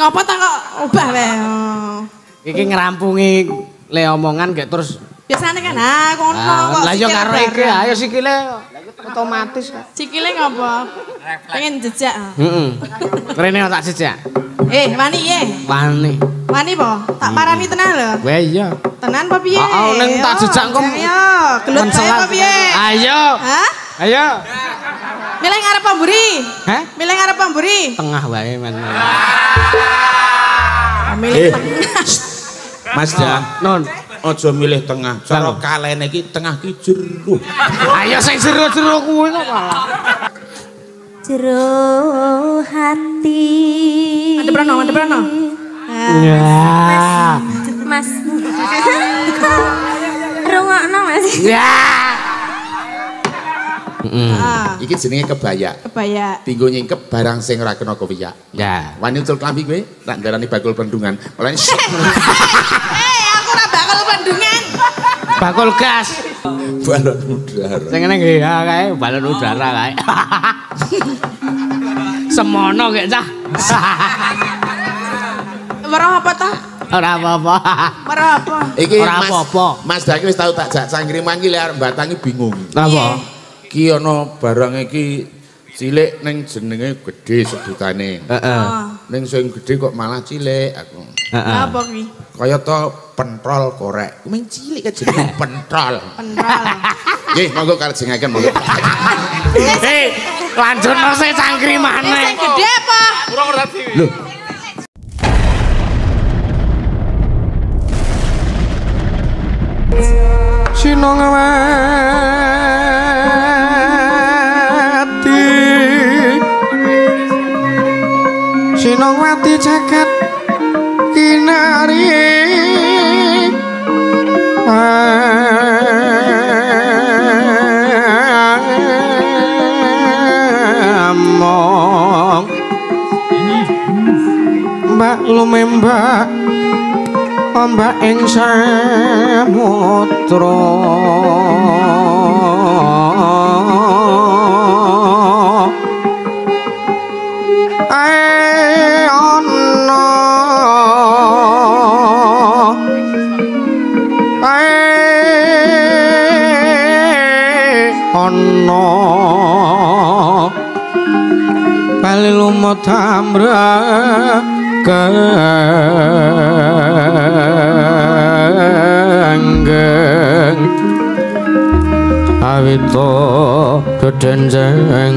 Ngapa tak kok ubah wae. Iki ngerampungi le omongan gak terus. Biasanya kan ah kono kok. Lah yo karo iki ayo sikile otomatis kok. Sikile ngopo? Pengen jejak. Heeh. Rene tak jejak. Eh, wani ye. Wani. Wani po? Tak parani tenan lho. Wah iya. Tenan apa piye? Heeh, ning tak jejak kok. Ayo, gelut apa piye? Ayo. Hah? Ayo. Milih ngarep pemburi. Hah? Milih ngarep pemburi. Tengah wae men. Milih tengah. Masda, non. Ojo milih tengah. Cara kalene iki tengah ki jero. Ayo sing jero-jero kuwi kok malah. Jero hati. Ada brana. Ya. Mas. Rungokno Mas. Ya. Iki jenenge kebaya. Kebaya. Tinggo nyingkep barang sing ora kena kopiak. Ya. Wani ucul klambi kowe tak ndarani bakul pendungan. Mulane bakul gas, balon udara. Saya kena gaya kayak balon udara kayak. Semono kayak cah. Merah apa tah? Merah apa? Iki Mas Daki wis tahu tak jak sangkriman iki liar batangi bingung. Apa? Ki ono barang iki cilik ning jenenge gedhe sebutane. Heeh. Ning sing gedhe kok malah cilik aku. Apa kuwi? Kaya to pentrol korek, main cilik aja jadi pentrol. Ye, monggo kalajengaken monggo. Hei, lanjut nose cangkri mana? Yang gede apa? Kurang roti. Loh. Sinongwati jagat kinari. Among Mbak lumembak ombak ing samudra Palilumot amrakanggeng awito dedenjengan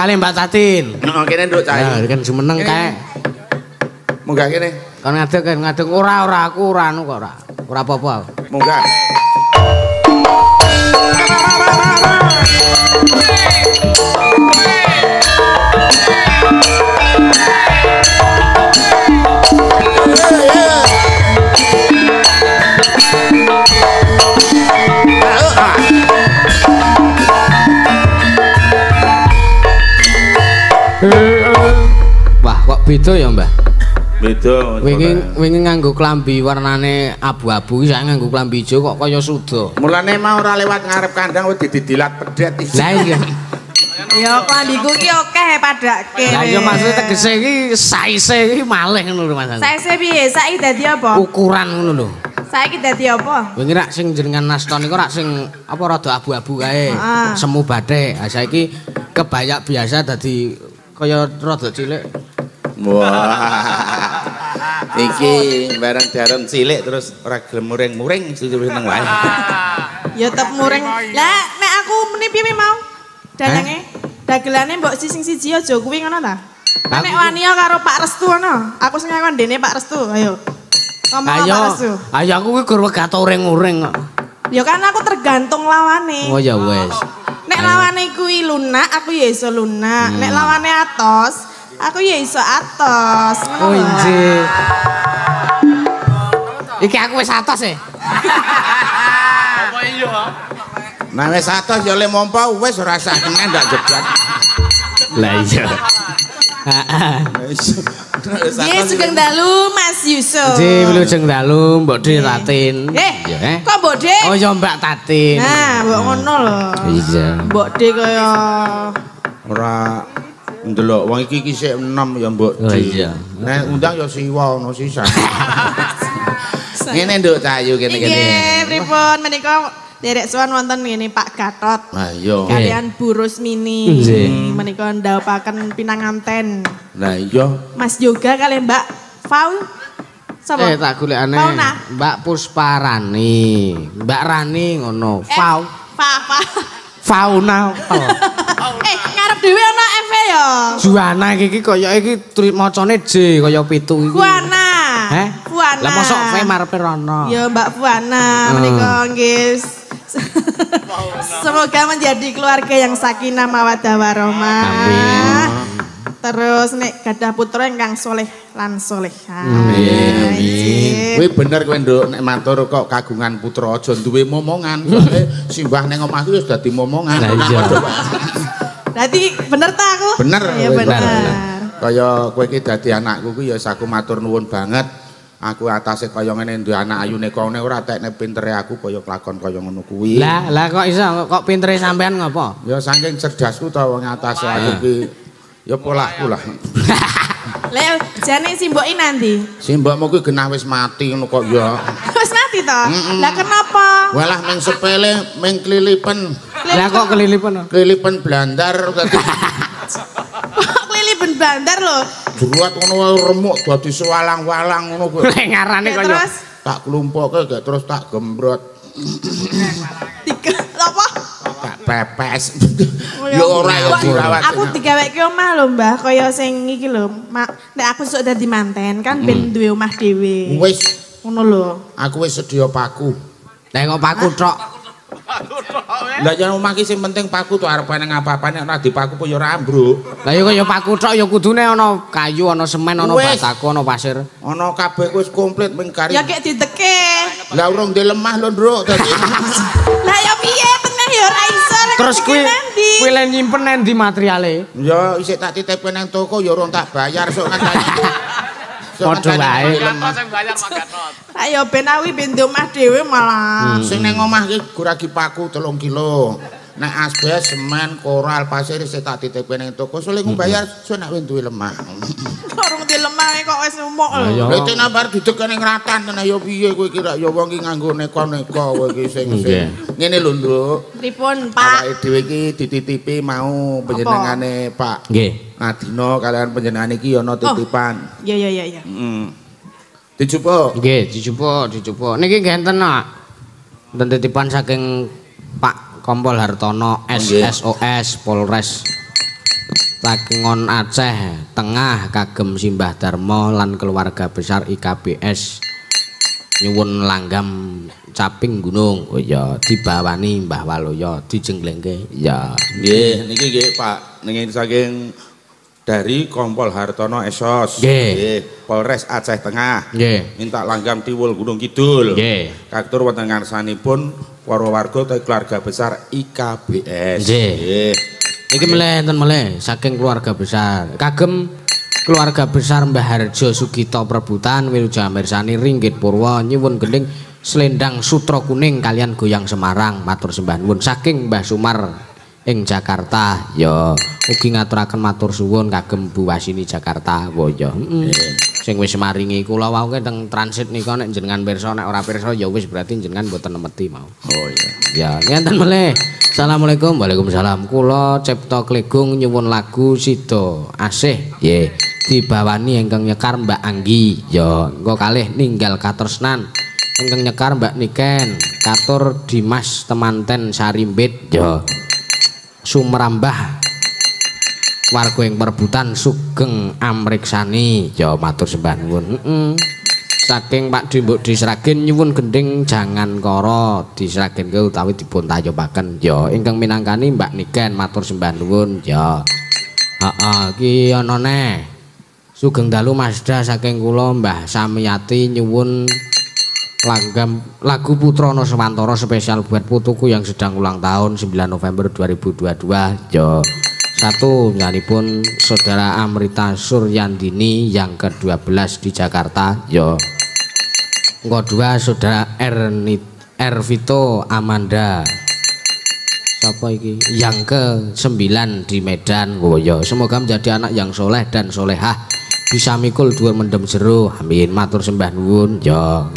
kali Mbak Tatin. Nah, kene nduk cah. Ya, kan jumeneng kae. Munggah kene. Kon ngadeg kan ngadeg ora aku ora anu kok ora. Ora apa-apa. Munggah. Wah, kok beda ya, Mbah? Beda. Wingi nganggo klambi warnane abu-abu, saya nganggo klambi ijo kok kaya suda. Mulane mah ora lewat ngarep kandang wis didilat pedet iki. Lah iya. Ya klambiku ki akeh padake. Lah iya maksud tegese iki saize iki malih ngono lho, Mas. Saize piye? Saiki dadi apa? Ukuran ngono lho. Saiki dadi apa? Wingi rak sing jenengan nasta niku rak sing apa rada abu-abu kae. Semu bathik. Ha saiki kebaya biasa dadi kaya rada cilik. Wah. Iki barang jarum cilik terus ora gelem muring-muring seneng wae. Ya tetep muring. Lah nek aku meni piye mau? Dalange, dagelane mbok sing siji aja kuwi ngono ta? Nek wani karo Pak Restu ngono. Aku sing ngakon dene Pak Restu, ayo. Ngomong Pak Restu. Ayo aku kuwi gur wegat uring-uring kok. Ya kan aku tergantung lawane. Oh ya wis. Nek lawane kuwi lunak, aku ya iso lunak. Nek lawane atos, aku ya iso atos. Oh injih. Iki aku wis atos e. Apa iya? Nah wis atos ya le mompo wis ora usah kenen ndak jebat. Lah iya. Heeh. Nggih sugeng dalu Mas Yusuf. Nggih wilujeng dalu Mbok Dhe Tatin. Eh kok Mbok Dhe? Oh ya Mbak Tatin. Nah, mbok ngono lho. Iya. Mbok Dhe kaya ora ndelok wong iki iki sik enom ya Mbok Dhe. Iya. Nek undang ya siwa ono sisan. Ngene nduk cayu kene-kene. Nggih pripun menika derek sowan wonten ngene Pak Gatot. Lah iya. Kalian Bu Rusmini menika ndhawaken pinanganten. Lah iya. Mas Yoga kali Mbak Faul. Sapa? Eh tak golekane Mbak Pusparani. Mbak Rani ngono. Faul. Papa. Fauna. Eh ngarep dhewe ana F ya. Juana iki kaya iki macane J kaya pitu iki. Juana. Heh? Fuana. Lah mosok V marepe rono. Ya Mbak Fuana menika nggih. Semoga menjadi keluarga yang sakinah mawaddah warahmah. Amin. Terus nek gadah putra ingkang soleh lan solehah. Amin. Amin. Kowe bener kowe nduk nek matur kok kagungan putra aja duwe momongan. Simbah ning omah ku wis dadi momongan. Lah iya. Dadi bener ta aku? Bener. Ya bener. Kaya kowe iki dadi anakku ku ya aku matur nuwun banget. Aku atase kaya ngene duwe anak ayune kono ora tekne pintere aku kaya kelakon kaya ngono kuwi. Lah lah kok iso kok pintere sampean ngopo? Ya saking cerdasku ta wong atase aku ki. Ya polahku lah. Lah jane si mbok iki nanti. Si mbokmu kuwi genah wis mati ngono kok ya. Wis mati to? Lah kenapa? Walah ming sepele, ming klilipen. Lah kok klilipen? Klilipen blandar tadi. Kok klilipen blandar lho? Jeruat ngono remuk dadi sewalang-walang ngono kuwi. Lek ngarane kok ya tak klumpokke gak terus tak gembrot. Tiga apa? Pepes. Yo ora yo dirawat. Aku digaweke omah lho, Mbah, kaya sing iki lho. Nek aku sok dadi manten kan ben duwe omah dhewe. Wis ngono lho. Aku wis sedia paku. Lah kok paku tok. Lah yen omah iki sing penting paku tok arep nang apa-apane ora dipaku po yo ora ambruk. Lah yo kaya paku tok yo kudune ana kayu, ana semen, ana bataku, ana pasir. Ana kabeh wis komplit ming kari. Ya kek dideke. Lah urung di lemah lho, Nduk. Lah yo piye teneh yo ora iso. Terus kuwi le nyimpen nang ndi materiale? Ya isih tak titipke nang toko ya urung tak bayar sok ngajani. Padha wae. Lah ya ben awi ben omah dhewe malah. Sing nang omah iki guragi paku 3 kilo. Nek asbes, semen, koral, pasir isih tak titipke nang toko sok ngbayar sok nek wis duwe lemah. Urung duwe lemah kok wis umuk lho. Lha tenan bar dideke ning ratan tenan ya piye kowe iki rak ya wong iki nganggo neka-neka kowe iki sing-sing. Ngene lho, Nduk. Pripun, Pak? Awake dhewe iki dititipi mau panjenengane, Pak. Nggih. Adina kalian panjenengan iki ana titipan. Iya iya iya. Heeh. Dijupuk. Nggih, dijupuk, dijupuk. Niki genten kok. Enten titipan saking Pak Kompol Hartono SSOS Polres. Takengon Aceh Tengah kagem Simbah Darmo lan keluarga besar IKBS nyuwun langgam caping gunung. Oh ya dibawani Mbahwaluyo dijenglengke. Ya nggih niki nggih Pak niki saking dari Kompol Hartono Esos nggih Polres Aceh Tengah nggih minta langgam tiwul Gunungkidul nggih katur wonten ngarsanipun para warga utawi keluarga besar IKBS nggih. Iki meleh ten meleh saking keluarga besar kagem keluarga besar Mbah Harjo Sugito Prebutan Wiluja Mirsani Ringgit Purwo nyuwun gending selendang sutra kuning kalian goyang Semarang matur sembah nuwun saking Mbah Sumar ing Jakarta ya ugi ngaturaken matur suwun kagem Bu Wasini Jakarta waya sing wis maringi kula wau teng transit nika nek jenengan pirsa nek ora pirsa ya wis berarti jenengan mboten nemeti mau. Oh iya ya ngenten meleh. Assalamualaikum. Waalaikumsalam. Kula Cipta Klegung nyuwun lagu Sida Asih nggih dibawani ingkang nyekar Mbak Anggi ya engko kalih ninggal katresnan ingkang nyekar Mbak Niken katur Dimas Temanten Sarimbit ya sumrambah warga ing Perbutan sugeng amriksani ya matur sembah nuwun. Saking Pak Dimbok di Sragen nyuwun gending jangan kara di Sragen ke utawi dipun tayobaken ya ingkang minangkani Mbak Niken matur sembah nuwun ya. Heeh iki ana neh sugeng dalu Masda saking kula Mbah Samiyati nyuwun langgam lagu Putra Nuswantara spesial buat putuku yang sedang ulang tahun 9 November 2022 ya. Satu nyanipun Saudara Amrita Suryandini yang ke-12 di Jakarta ya. Kedua Saudara R Vito Amanda. Siapa iki? Yang ke-9 di Medan. Oh ya, semoga menjadi anak yang soleh dan solehah. Bisa mikul dhuwur mendem jero. Amin. Matur sembah nuwun ya.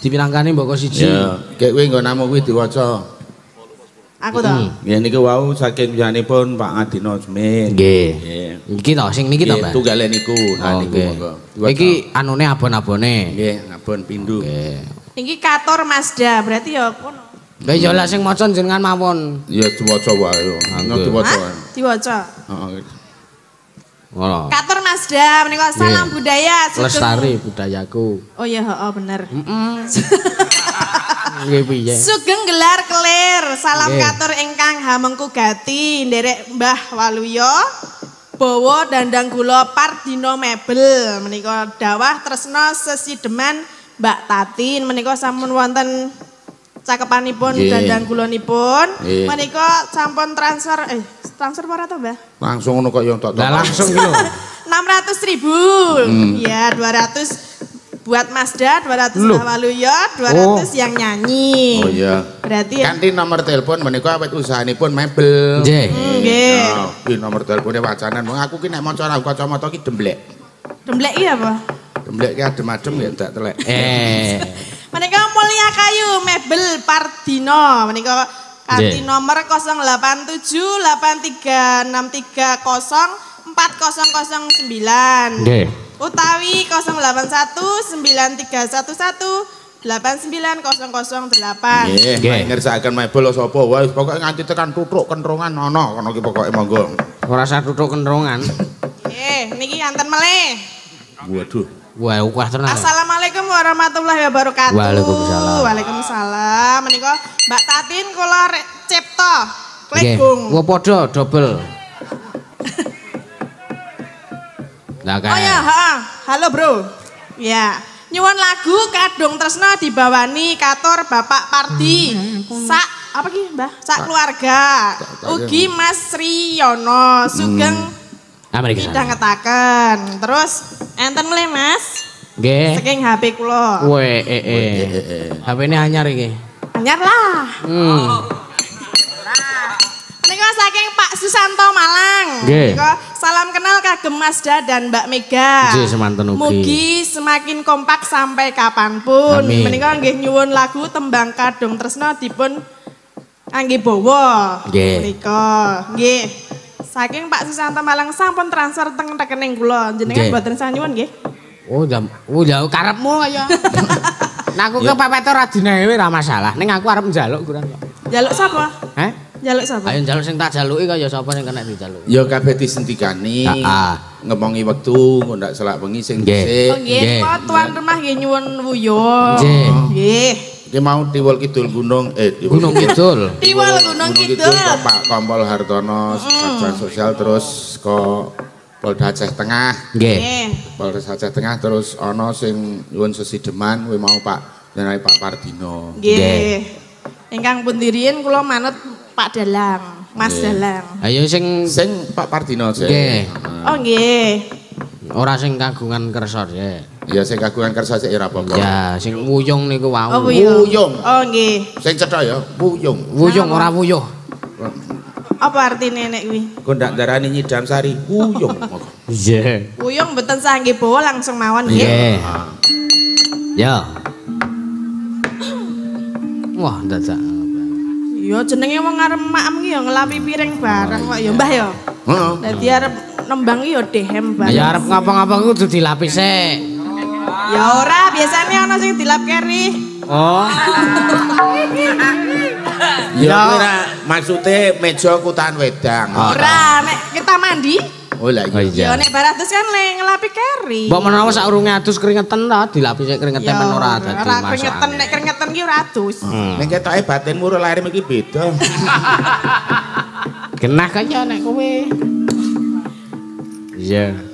Dipirangkani mbok siji. Ya, kek kowe nggo namo kuwi diwaca. Aku toh. Ya niki wau saking wiyanipun Pak Adino Smith. Nggih. Iki toh sing niki toh, Pak. Tunggale niku. Nah niku monggo. Iki anune abon-abone. Nggih, abon pindho. Nggih. Niki kator Masda, berarti ya kono. Lah ya lah sing maca jenengan mawon. Ya diwaca wae. Ngono diwaca. Diwaca. Heeh. Ngono. Katur Masda menika salam budaya sugeng. Lestari budayaku. Oh iya heeh bener. Heeh. Nggih piye. Sugeng gelar kelir. Salam katur ingkang hamengku gati nderek Mbahwaluyo bawa dandang kula Pardino Mebel menika dawah tresna sesideman Mbak Tatin menika sampun wonten cakepanipun dandang kulonipun menika sampun transfer transfer ora to Mbah? Langsung ngono kok yo tok. Lah langsung iki lho. 600.000. Iya 200 buat Masda, 200 Mbahwaluyo, 200 yang nyanyi. Oh iya. Berarti ya. Kanthi nomor telepon menika awet usahanipun mebel. Nggih. Nggih. Iki nomor telepone wacanan wong aku ki nek maca aku kacamata ki demblek. Demblek iya apa? Demblek ki adem-adem ya ndak telek. Menika Mulia Kayu Mebel Pardino menika kartu nomor 087836304009 utawi 081931189008. Nggih, ngersakaken mebel sapa wae pokoke nganti tekan tutuk kenthrongan ana kono iki pokoke monggo. Ora usah tutuk kenthrongan. Nggih, niki anten meleh. Waduh. Assalamualaikum warahmatullahi wabarakatuh. Waalaikumsalam. Waalaikumsalam. Menika Mbak Tatin kula Cipta Klegung. Nggih, padha dobel. Lah kae. Oh ya, heeh. Halo, Bro. Ya. Nyuwun lagu Kadung Tresna dibawani katur Bapak Pardi. Sak apa ki, Mbah? Sak keluarga. Ugi Mas Riyono sugeng didhangetaken. Terus enten mulai Mas. Nggih. Saking HP kula. HP-ne anyar iki. Anyar lah. Menika saking Pak Susanto Malang. Menika salam kenal kagem Masda dan Mbak Mega. Nggih, semanten ugi. Mugi semakin kompak sampai kapanpun. Menika nggih nyuwun lagu tembang Kadung Tresna dipun angge bawa. Menika nggih. Saking Pak Susanto Malang sampun transfer teng rekening kula jenengan mboten sanyuwun nggih. Oh, jauh karepmu kaya. Nek aku kepepet ora dinewe ora masalah. Ning aku arep njaluk kurang kok. Njaluk sapa? Hah? Jaluk sapa? Ayo jaluk sing tak jaluki kaya sapa sing kena dijaluki. Ya kabeh disentikani. Heeh. Ngemongi wektu kok ndak selak bengi sing dhisik. Oh nggih, tuan rumah nggih nyuwun wuyuh. Nggih. Ki mau Tiwul Kidul Gunung Gunungkidul. Tiwul Gunungkidul. Pak Kompol Hartono Satgas Sosial terus ke Polda Aceh Tengah. Nggih. Polda Aceh Tengah terus ana sing nyuwun sesideman kuwi mau Pak Jenderal Pak Pardino. Nggih. Ingkang pun diriin kula manut Pak Dalang, Mas Dalang. Ayo sing Pak Pardino aja. Nggih. Oh nggih. Ora sing kagungan kersa ya. Ya sing kagungan kersa sik ora apa-apa. Ya sing wuyung niku wau. Oh, wuyung. Oh nggih. Sing cetha ya wuyung. Wuyung ora wuyuh. Apa artine nek kuwi? Engko ndak darani nyidam sari wuyung. Nggih. Wuyung mboten sanggih bawa langsung mawon nggih. Nggih. Ya. Wah, dadak. Ya jenenge wong arep makam ki ya ngelapi piring bareng kok ya, Mbah ya. Heeh. Dadi arep nembang ki ya dehem bareng. Ya arep ngapa-ngapa kudu dilapis sik. Ya ora, biasane ana sing dilap keri. Oh. Ya ora, maksude meja kutan wedang. Ora, nek kita mandi. Oh lah iya. Ya nek baratus kan ngelapi keri. Mbok menawa sak urunge adus keringeten ta dilapis sik keringeten men ora dadi masalah. Ora keringeten nek keringeten ki ora adus. Nek ketoke batinmu karo lairmu iki beda. Genah kaya nek kowe. Iya.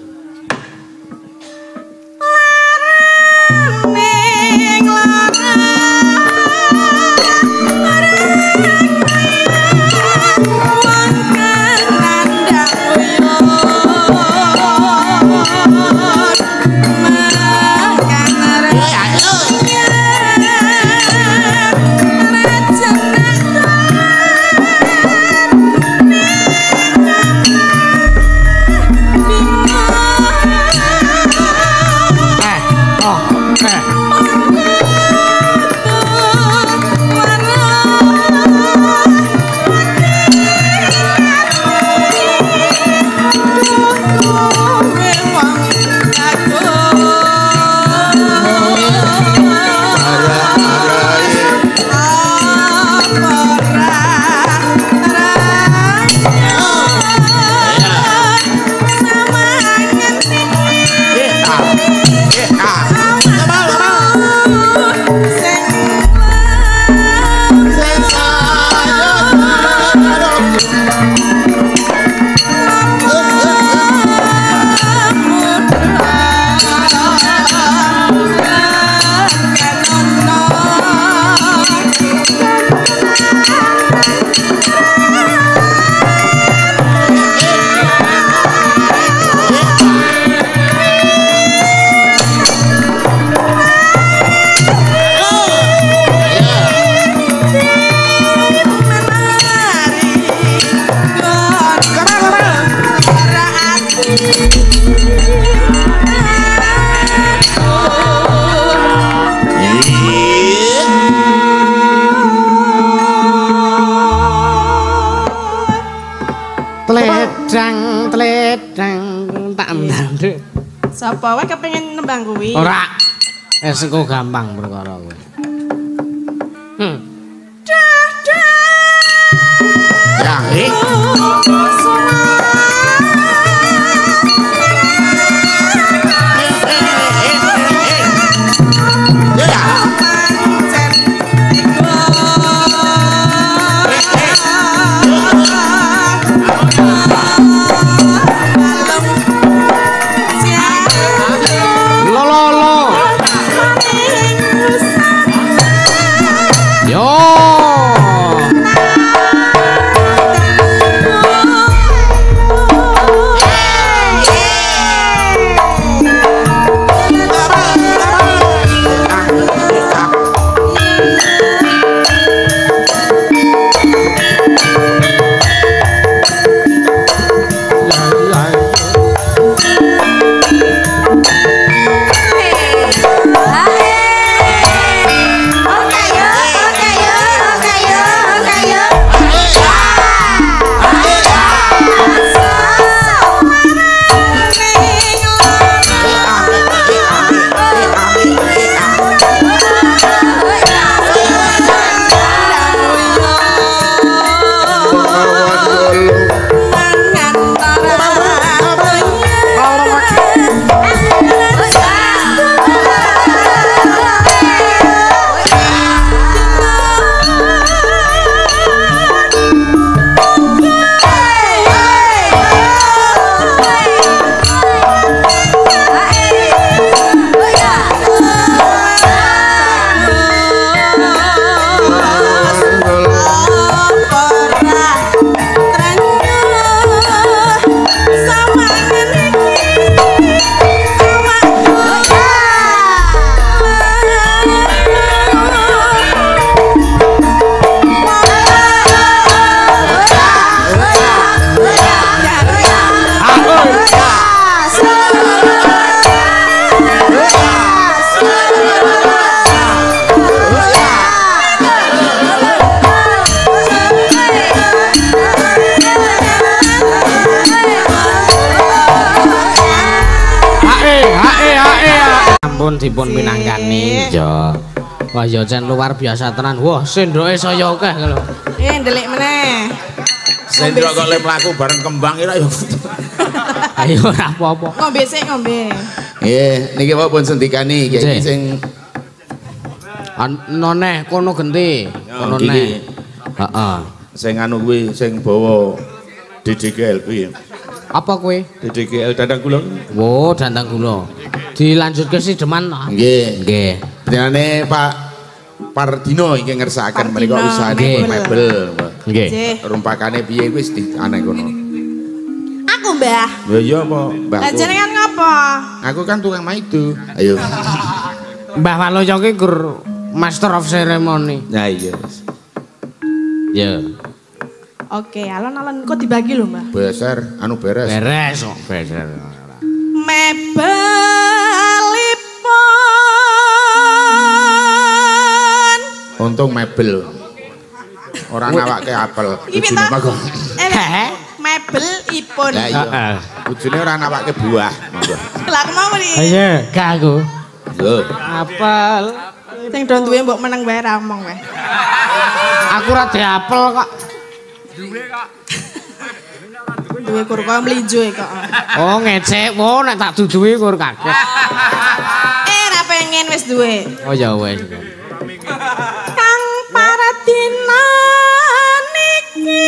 Sapa wae kepengin nembang kuwi? Ora. Wis engko gampang perkara kuwi. Dah dah. Ya, yo. Nuwun dipun pinangkani. Iya. Wah ya jan luar biasa tenan. Wah sendoke saya akeh lho. Eh ndelik meneh. Sendok kok le mlaku bareng kembang ira ya. Ayo ora apa-apa. Ngombe sik ngombe. Nggih niki wae pun sendikani iki sing noneh kono genti kono neh. Heeh. Sing anu kuwi sing bawa DDGL kuwi. Apa kowe? DDGL dandang kula. Wo, dandang kula. Dilanjutke si Deman. Nggih. Nggih. Penane Pak Pardino iki ngersakaken mereka usahane mebel. Nggih. Rumpakane piye kuwi wis dianeh kono. Aku, Mbah. Ya iya, Pak. Mbah. Lah jenengan ngopo? Aku kan tukang maido. Ayo. Mbahwaluyo ki gur Master of Ceremony. Nah iya. Ya. Oke, alon-alon kok dibagi lho, Mbak? Besar, anu beres. Beres kok, beser. Mebelipun. Untung mebel. Orang awake apel. Ujune mah kok. Mebelipun. Lah iya. Ujune ora awake buah. Lah mau muni. Iya, gak aku. Lho, apel. Sing do duwe mbok meneng wae ra omong wae. Aku ora diapel kok. Duwe kok. Duwe kur kok mlinjo kok. Oh ngecek, wo nek tak duduhi kur kaget. Eh ra pengen wis duwe. Oh ya wis. Kang Paradina niki.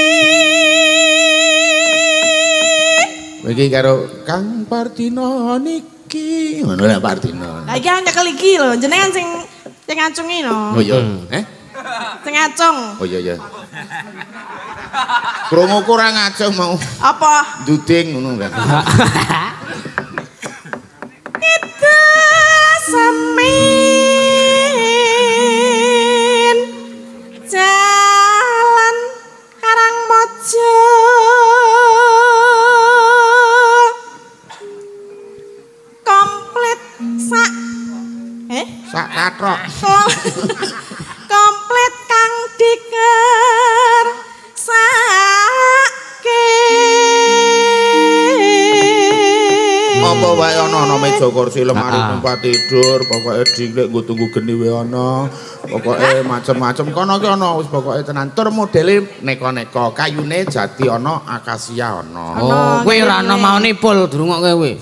Iki karo Kang Partino niki. Ngono lho Partino. Lah iki nyekel iki lho, jenengan sing ngacungi lho. Oh iya. Eh? Sing ngacung. Oh iya iya. Kromo kurang aja mau. Apa? Duding ngono enggak. Kita semin jalan Karang Mojo. Komplit sak sak katrok. Komplit Kang Diker. Apa wae ana meja kursi lemari tempat tidur pokoke diklik nggo tunggu geni wae ana pokoke macem-macem kono ki ana wis pokoke tenan tur modele neko-neko kayune jati ana akasia ana. Oh kowe ora ana maune pul drungokke kowe.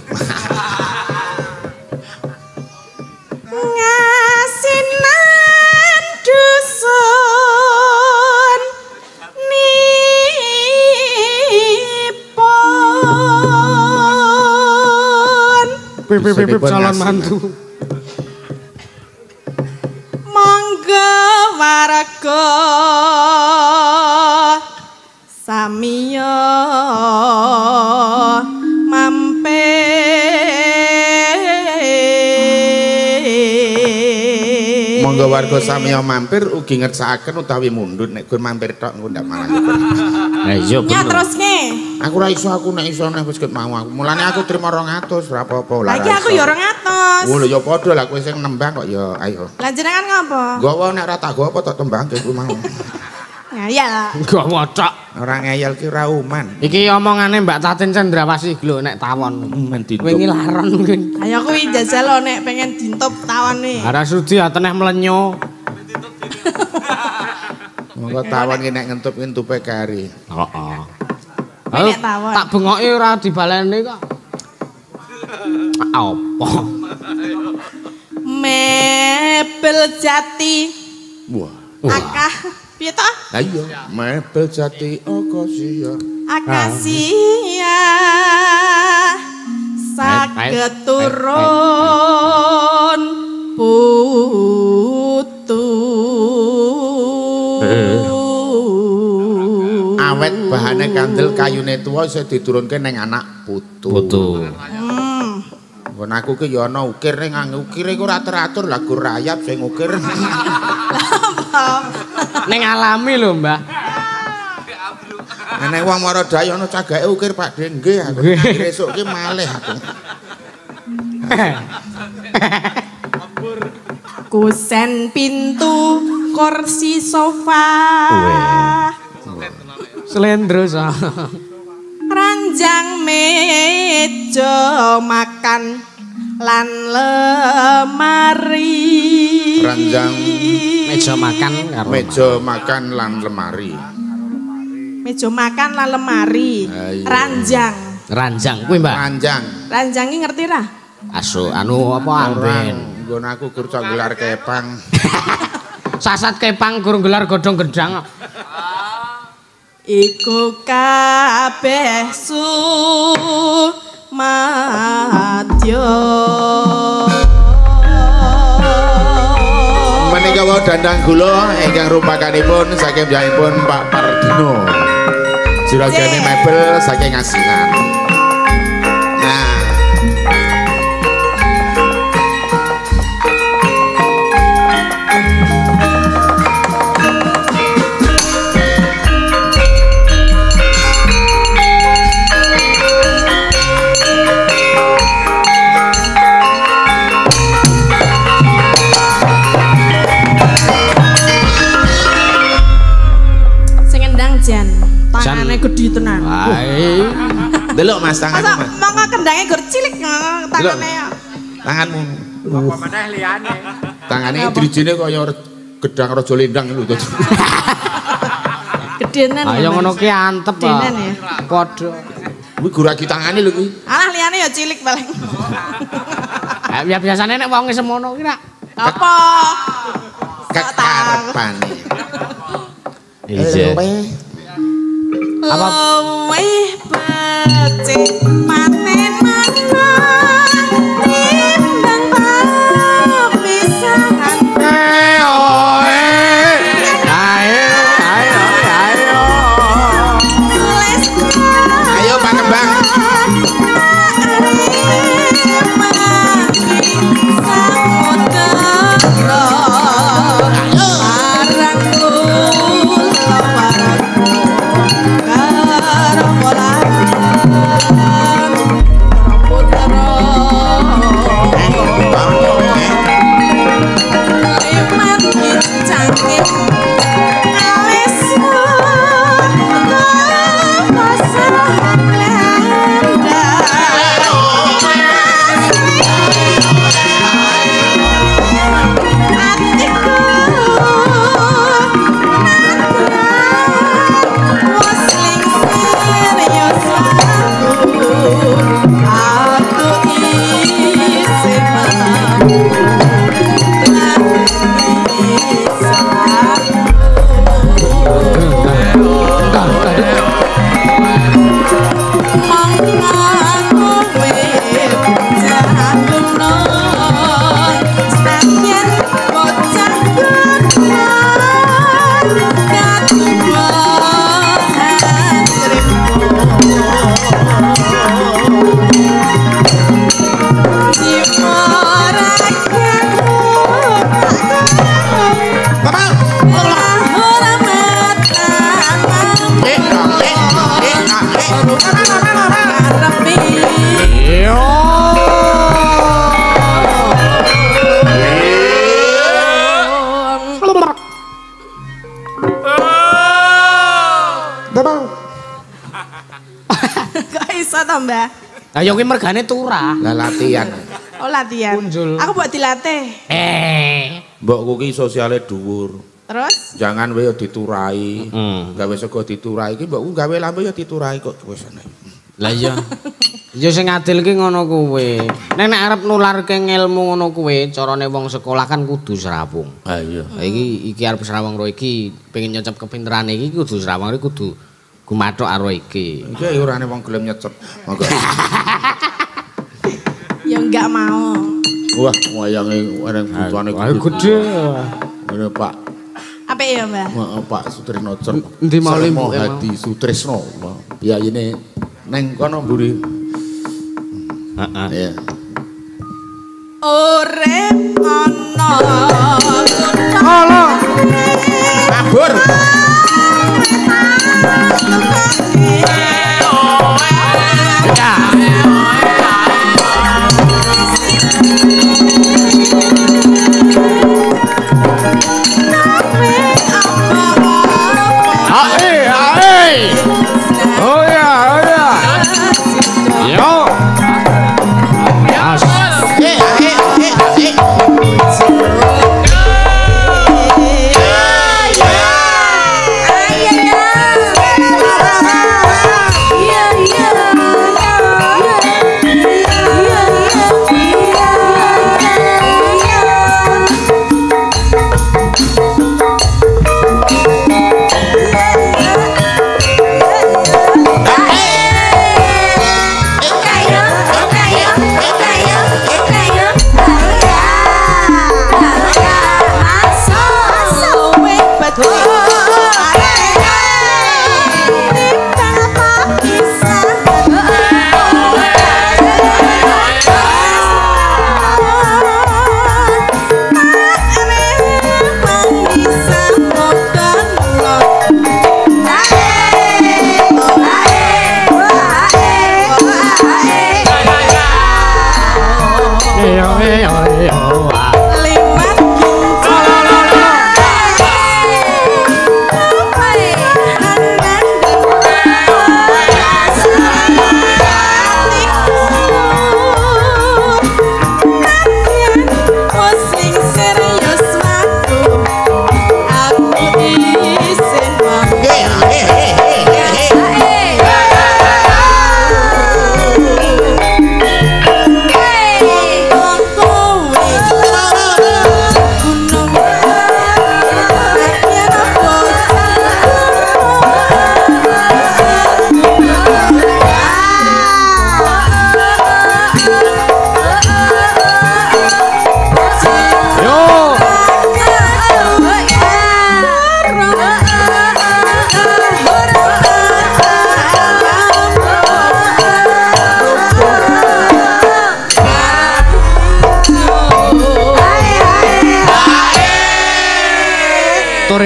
Ngasinan dusun pipip calon mantu. Monggo warga samiya mampir. Monggo warga samiya mampir ugi ngersakaken utawi mundhut nek gur mampir tok engko ndak malah. Lah iya bener. Ya terusne. Aku ra iso aku nek iso nek wis ket mau aku. Mulane aku trimo 200 ora apa-apa lah. Lagi aku ya 200. Oh lho ya padha lah kowe sing nembang kok ya ayo. Lah jenengan ngopo? Gowo nek ora tak gowo apa tak tembangke kowe mau. Ngayal. Gowo tok. Ora ngayal ki ra uman. Iki omongane Mbak Tatin Cendrawasih lho nek tawon. Kowe iki laron mungkin. Ayo kuwi jajal lho nek pengen dintop tawone. Ora sudi ateneh mlenyo. Dintop dintop. Monggo tawon ki nek ngentup-ngentupe kari. Heeh. Tak bengoki ora dibaleni kok. Apa? Mebel jati. Wah. Akah piye to? Lah iya, mebel jati akasia. Akasia. Saged turun putu. Awet bahane kandel kayune tuwa iso diturunke ning anak putu. Nggon aku ki ya ana ukir ning nganggo ukire iku ora teratur lah gur rayap sing ukir. Ning alami lho, Mbah. Nek wong Marodaya ana cagake ukir Pak De nggih aku. Esuk ki malih aku. Kusen pintu kursi sofa. Selendro sa. Ranjang meja makan lan lemari. Ranjang meja makan lan lemari. Meja makan lan lemari. Ranjang. Ranjang kuwi, Mbak. Ranjang. Ranjang iki ngerti ra? Asu anu apa amben. Nggon aku gur gelar kepang. Sasat kepang gur gelar godhong gendang. Iku kabeh sumadyo. Menika wau dandang kula ingkang rupakanipun saking jahipun Pak Pardino. Juragane mebel saking Asinan. Nah, tangane gede tenan. Wae. Delok Mas tanganmu. Masa mongko kendange gur cilik tangane. Tanganmu. Apa meneh liyane. Tangane drijine kaya gedang raja lendang lho. Gede tenan. Ha ya ngono ki antep. Tenan ya. Padha. Kuwi guragi tangane lho kuwi. Alah liyane ya cilik paling. Ha ya biasane nek wong semono ki rak apa? Kekarepane. Iya. Luwih becik panen mangan timbang papisahan. Ayo ayo ayo ayo Pak Kembang. Ayo ki mergane turah. Lah latihan. Oh latihan. Kunjul. Aku buat dilatih. Mbokku ki sosiale dhuwur. Terus? Jangan wae diturahi. Gawe sego diturahi ki mbokku gawe lambe ya diturahi kok wis ana. Lah iya. Ya sing adil ki ngono kuwe. Nek arep nularke ilmu ngono kuwe, carane wong sekolah kan kudu srawung. Ha iya. Iki arep srawung ro iki, pengin nyocep kepinterane iki kudu srawung, kudu gumathok karo iki. Iki urane wong gelem nyecep. Monggo. Ya enggak mau. Wah, wayange areng butuhane gede. Ngene, Pak. Apik ya, Mbah? Heeh, Pak Sutrisno. Endi mau limu Hadi Sutrisno. Ya ini neng kono mburi. Heeh. Ya. Urip ana kala kabur.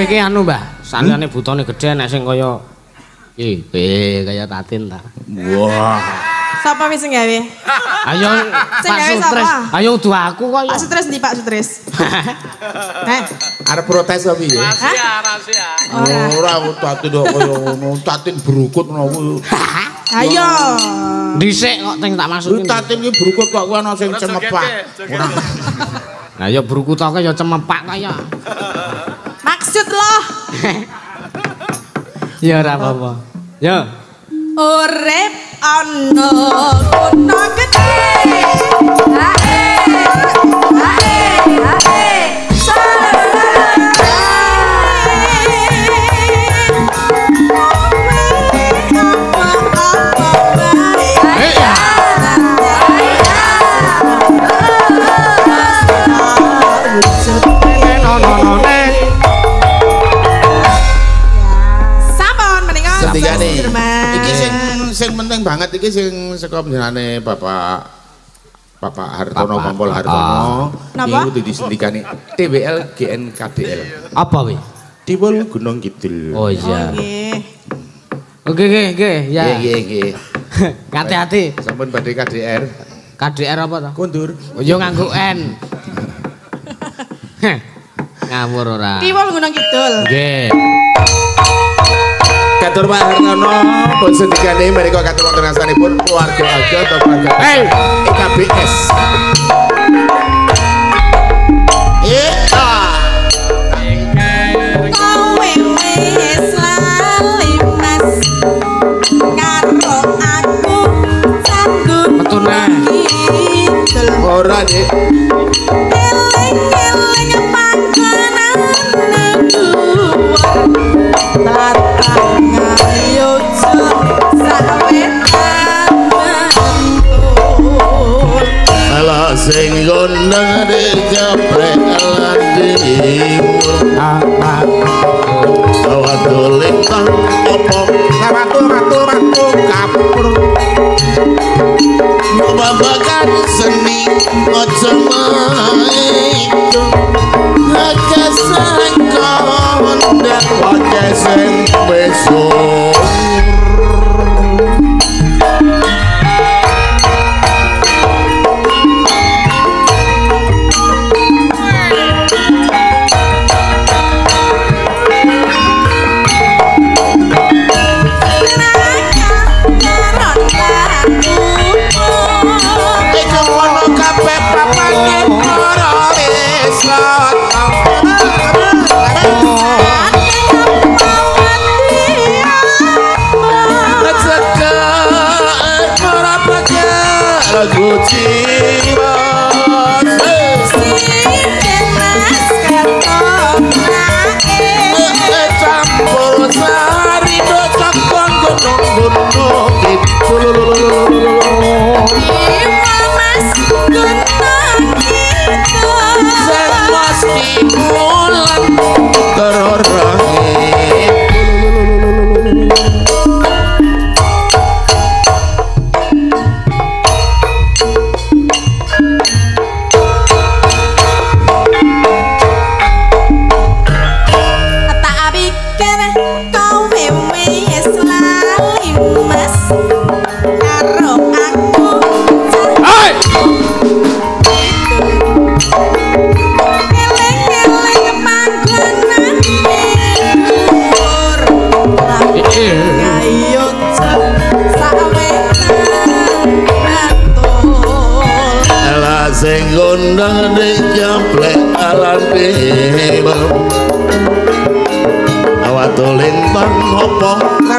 iki anu Mbah, sandane butone gedhe nek sing kaya iki kaya Tatin ta. Wah. Sapa wis gawe? Ayo Pak Sutris, ayo udu aku kok. Pak Sutris ndi Pak Sutris? Heh, arep protes apa piye? Rahasia. Ora Tatin kok kaya ngono, Tatin berukut ngono. Ayo. Dhisik kok tak masukin. Tatin iki berukut kok kuwi ana sing cemepak. Nah ya berukut kok ya cemepak kok ya. Maksud loh. Ya ora apa-apa. Yo. Urip ana kutha gedhe. Ae. Ae. Ae. Yang penting banget iki sing saka penjenengane Bapak Hartono Kompol Hartono niku disendikane TWL GNKDL. Apa kuwi? Tiwul Gunungkidul. Oh iya. Oke. Ya. Nggih. Hati-hati. Sampun badhe KDR. KDR apa to? Kundur. Yo nganggo N. Ngawur ora. Tiwul Gunungkidul. Nggih. Katur Pak Hartono pun sedikane mereka katur wonten asanipun keluarga aja atau keluarga EKBS. Kapan para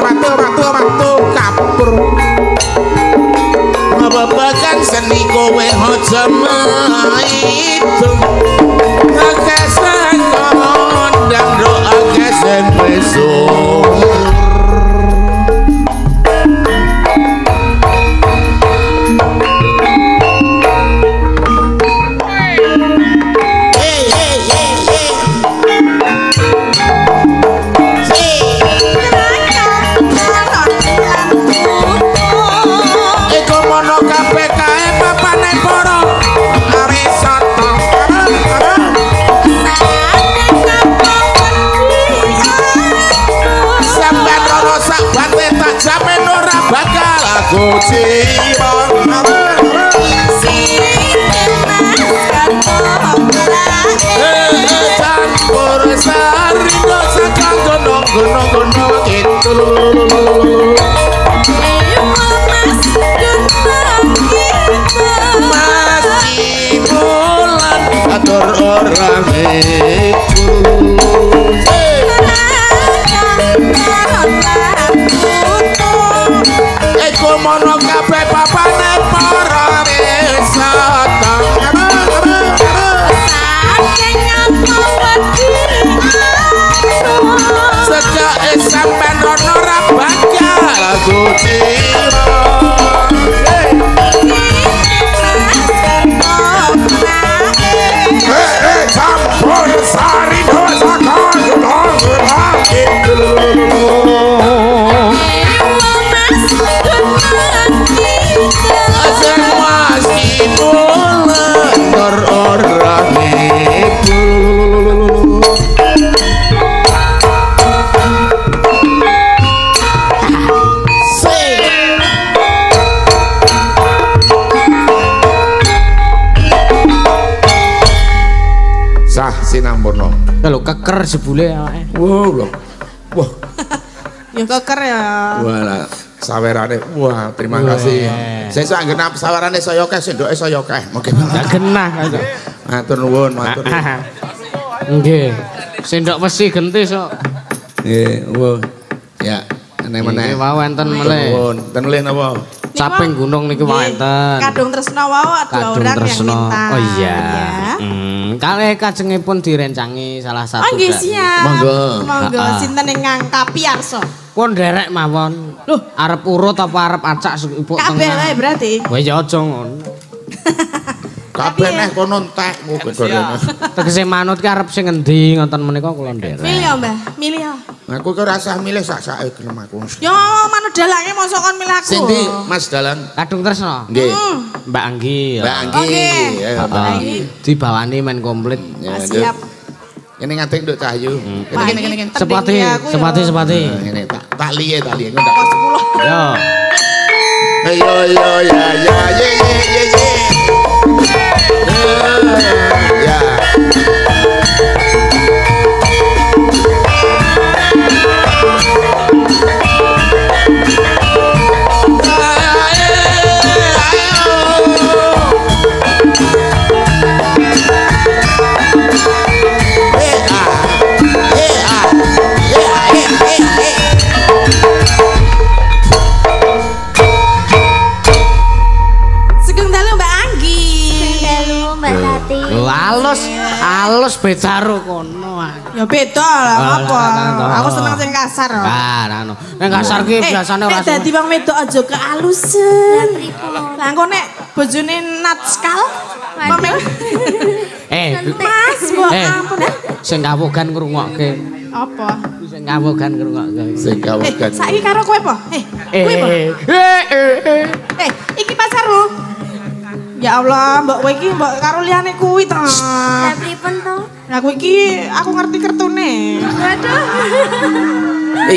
Keker sebule awake. Wow lho. Wah. Ya keker ya. Wah, sawerane. Wah, terima kasih. Sesuk nggenap sawerane saya akeh, sendoke saya akeh. Monggo. Enggak genah kok. Matur nuwun, matur. Nggih. Sendok wesi genti sok. Nggih, wah. Ya, meneh-meneh. Nggih, wae enten meneh. Nuwun, enten meneh napa? Caping gunung niku wonten. Kadung tresna wae ada orang yang minta. Oh iya. Kalih kajengipun direncangi salah satu. Oh nggih siap. Monggo. Monggo sinten ingkang kapiyarsa? Pun derek mawon. Lho, arep urut apa arep acak ibu tengah? Kabeh wae berarti. Wah ya aja ngono. Kabeh neh kono entekmu bedhone. Tegese manut ki arep sing endi ngoten menika kula nderek. Milih, Mbah. Milih. Aku kok rasah milih sak-sake gelem aku. Yo manut dalange mosok kon milih aku. Sing ndi Mas Dalang? Kadung tresno. Nggih. Mbak Anggi. Mbak Anggi. Oke. Dibawani men komplit. Siap. Kene ngadeg nduk Cahyu. Kene. Sepati. Ngene tak liye kok ndak 10. Yo. Yo ya. Ya. Alus beda karo kono. Ya beda lah apa. Aku seneng sing kasar. Nah, nek kasar ki biasane ora. Nek dadi wong wedok aja kealusen. Lah engko nek bojone natskal. Mas, kok ampun. Sing kawugan ngrungokke. Apa? Sing kawugan ngrungokke. Sing kawugan. Saiki karo kowe apa? Kowe apa? Iki pasarmu. Ya Allah, mbak kowe iki mbak karo liyane kuwi ta. Lah pripun to? Lah kowe iki aku ngerti kertune. Waduh.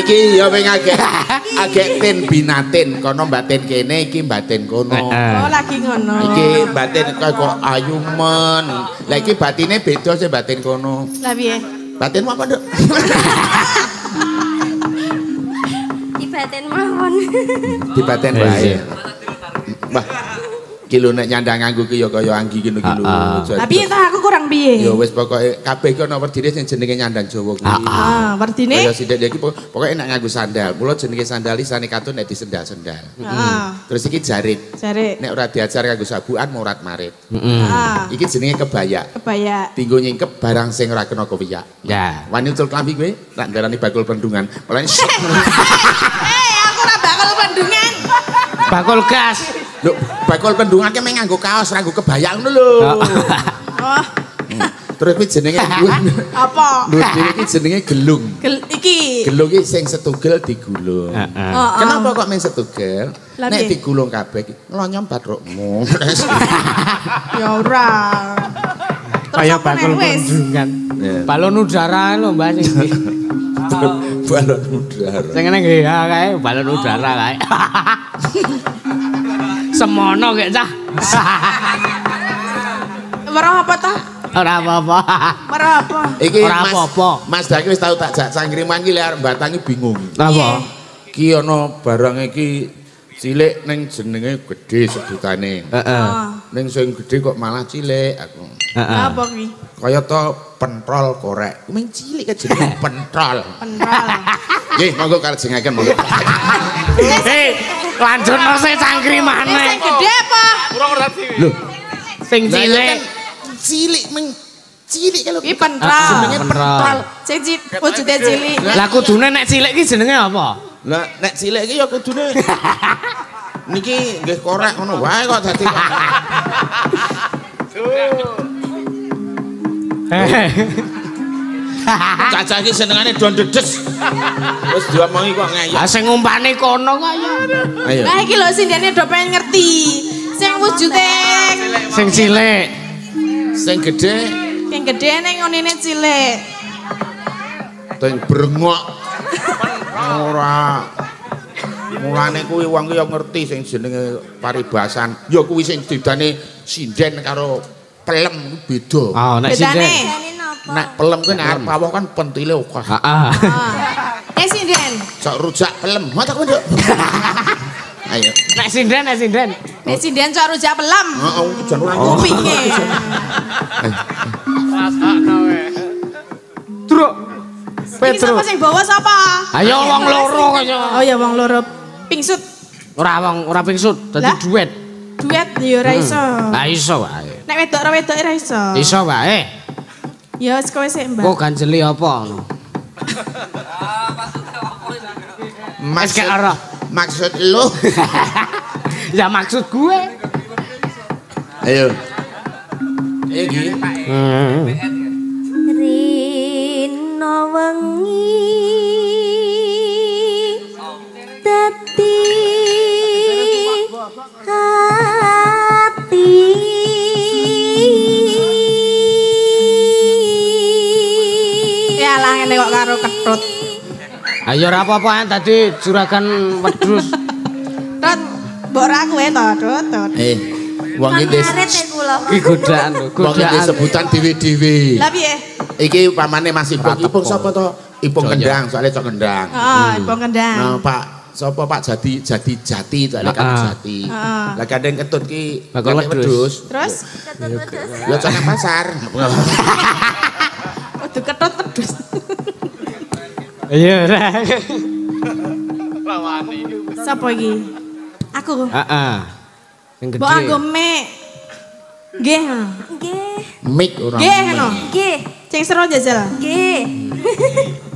Iki ya wing agek tin binatin kono batin kene iki batin kono. Oh lagi ngono. Iki batin kok ayu men. Lah iki batine beda sing batin kono. Lah piye? Batin apa, Nduk? Di batin mawon. Di batin wae. Mbah kilo nek nyandang nganggo ki ya kaya Anggi ngono ki lho. Tapi entah aku kurang piye. Ya wis pokoke kabeh iki ana werdine sing jenenge nyandang Jawa kuwi. Heeh, werdine. Ya sithik iki pokoke nek nganggo sandal. Mula jenenge sandal lisane katun nek disendal-sendal. Heeh. Terus iki jarit. Jarit. Nek ora diajar nganggo sabukan murat marit. Heeh. Iki jenenge kebaya. Kebaya. Dinggo nyingkep barang sing ora kena kopiak. Ya. Wani ucul klambi kowe tak ndarani bakul pendungan. Mulane aku ora bakul pendungan. Bakul gas. Lho, bakul pendungan ki meng nganggo kaos, nganggo kebaya ngono lho. Oh. Terus iki jenenge apa? Lho, iki jenenge gelung. Iki. Gelung iki sing setugel digulung. Kenapa kok meng setugel? Nek digulung kabeh iki nglonyom batrukmu. Ya ora. Kaya bakul pendungan. Balon udara lho, Mbak sing iki. Balon udara. Sing ngene nggih, kae balon udara kae. Semono gak cah. Merah apa ta? Ora apa-apa. Merah apa? Iki ora apa-apa. Mas Daki wis tau tak jak sangkriman iki lek arep batangi bingung. Napa? Ki ana barang iki cilik ning jenenge gedhe sebutane. Heeh. Ning sing gedhe kok malah cilik aku. Heeh. Apa kuwi? Kaya to pentrol korek. Kuwi cilik jenenge pentrol. Pentrol. Nggih, monggo karejengaken monggo. Heh, lanjutno sing sangkrimane. Sing gedhe apa? Kurang ngerti. Lho, sing cilik. Cilik cilik kalau iki pentral jenenge pentral cilik wujude cilik lha kudune nek cilik iki jenenge apa lha nek cilik iki ya kudune niki nggih korek ngono wae kok dadi cacah iki senengane dondedes terus diomongi kok ngeyel ha sing umpane kono kok ya lha iki lho sindene do pengen ngerti sing wujude sing cilik sing gede neng onine cilik. Teng brengok. Ora. Mulane kuwi wong ki ya ngerti sing jenenge paribasan. Ya kuwi sing bedane sinden karo pelem beda. Ah, nek sinden. Nek pelem kuwi nek arep pawon kan pentile akeh. Heeh. Sinden. Sok rujak pelem. Mata kowe, Nduk. Ayo. Nek sinden. Sinden cok rujak pelem. Heeh, jan ora kupinge. Rasakno wae. Truk. Petro. Sapa sing bawa sapa? Ayo wong loro kaya. Oh ya wong loro. Pingsut. Ora pingsut, dadi duet. Duet ya ora iso. Ha iso wae. Nek wedok karo wedoke ora iso. Iso wae. Ya wis kowe sik, Mbak. Kok ganjeli apa ngono? Ah, maksudnya apa iki? Mas gak ora. Maksud lu? Ya maksud gue. Ayo. Iki. Rino wengi dadi hati ya lah ngene kok karo ketut. Ayo ora apa-apa tadi juragan wedhus. Tot, mbok ra kowe to, Tot. Wong iki godaan lho, godaan sebutan dhewe-dhewe. Lah piye? Iki pamane Mas Ipung. Ipung sapa to? Ipung Kendang, soalnya cok Kendang. Heeh, Ipung Kendang. Nah, Pak sapa Pak Jati soalnya kan Jati. Lah kadang ketut ki wedhus. Terus? Ketut wedhus. Lah cok nang pasar. Waduh ketut wedhus. Iya ora. Lawani. Sapa iki? Aku. Heeh. Yang gede. Mbok anggo mik. Nggih. Nggih. Mik ora. Nggih ngono. Nggih. Ceng sero jajal. Nggih.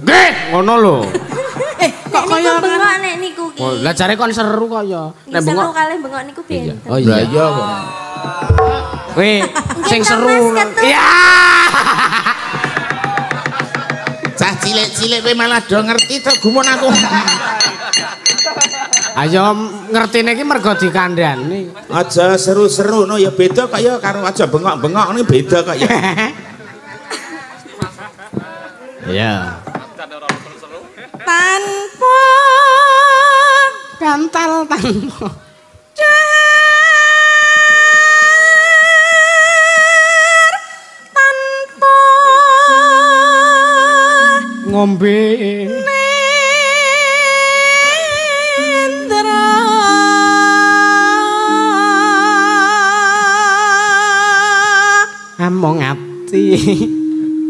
Nggih, ngono lho. Eh, kok kaya bengok nek niku ki. Oh, lah jare kon seru kaya. Nek bengok kalih bengok niku piye? Oh iya. Lah iya kok. Kowe sing seru. Ya. Cah cilik-cilik kowe malah do ngerti to gumun aku. Ayo ngertine iki mergo dikandhani. Aja seru-seru no ya beda kok ya karo aja bengok-bengok ini beda kok ya. Iya. Tanpa gantal tanpa. Tanpa ngombe. Among ati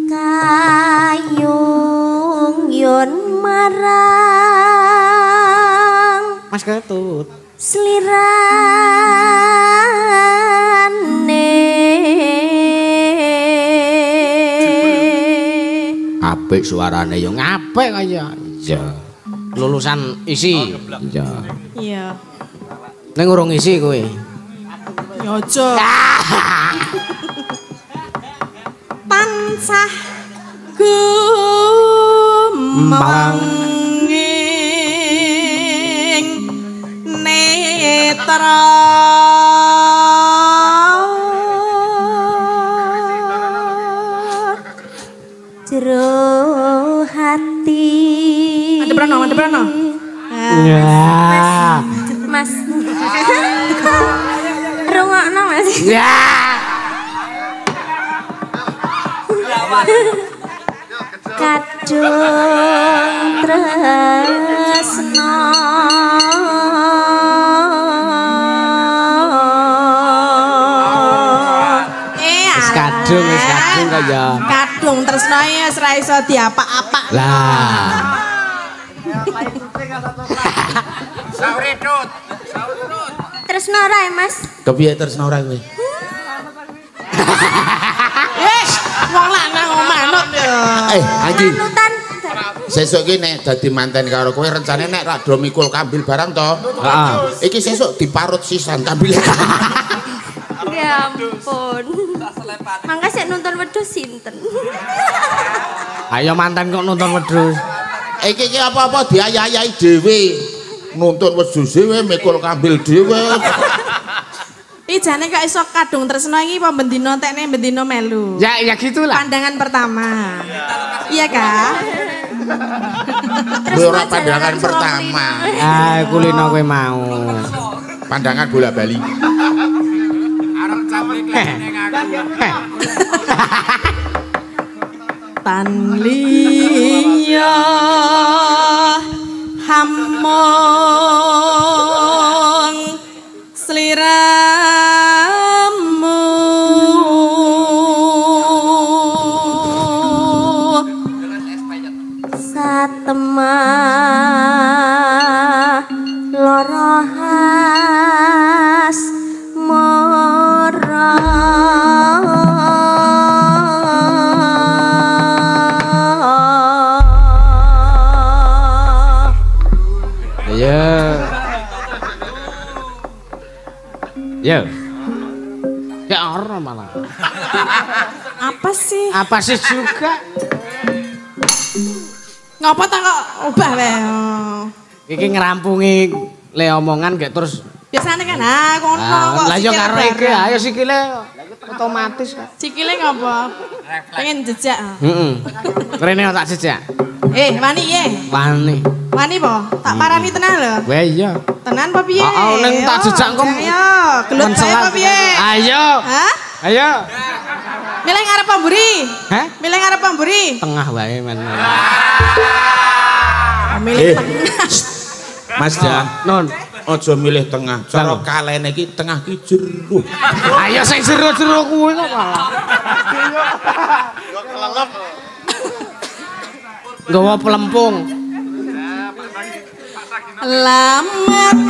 kayung yun marang Mas Ketut slirane apik suarane yo apik kaya iya lulusan isi iya iya ning urung isi kowe ya aja tansah gumeng ing netra jero hati. Ada berano, ada berano. Ya. Mas. Rungokno Mas. Ya. Kadung tresno kadung kaya kadung tresno ya ora iso diapa-apa lah sauretut tresno ora Mas kepiye tresno ora kowe wis wong lanang manut anjing sesuk iki nek dadi manten karo kowe rencane nek ra do mikul kambil barang to heeh iki sesuk diparut sisan kambil ya ampun mangga sik nonton wedhus sinten. Ayo mantan kok nonton wedhus. Iki apa-apa diayahi dhewe. Nonton wedhus dhewe mikul kambil dhewe. Iki jane kok iso kadung tresno iki apa ben dina tekne ben dina melu. Ya ya gitulah. Pandangan pertama. Iya kah? Terus ora pandangan pertama. Ah kulino kowe mau. Pandangan bola bali. Tan liya hamong sliramu satema lorohas ya, ya orang malah. Apa sih? Apa sih juga? Ngapa tak kok ubah Leo? Iki ngerampungi Leo omongan gak terus. Biasanya kan, kono kok. Lah yo karo iki, ayo sikile otomatis kok. Sikile ngapa? Pengen jejak. Heeh. Rene tak jejak. Wani ye. Wani. Wani po, tak parani tenan lho. Weh iya. Tenan apa piye? Heeh, ning tak jejak kok. Ayo, gelut apa piye? Ayo. Hah? Ayo. Milih arep pamburi. Hah? Milih arep pamburi. Tengah wae men. Milih tengah. Masda, non. Ojo milih tengah. Cara kalene iki tengah ki jero. Ayo sing jero-jero kuwi kok malah. Yo kelelep. Gowo pelempung. Lamat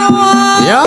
wae. Yo.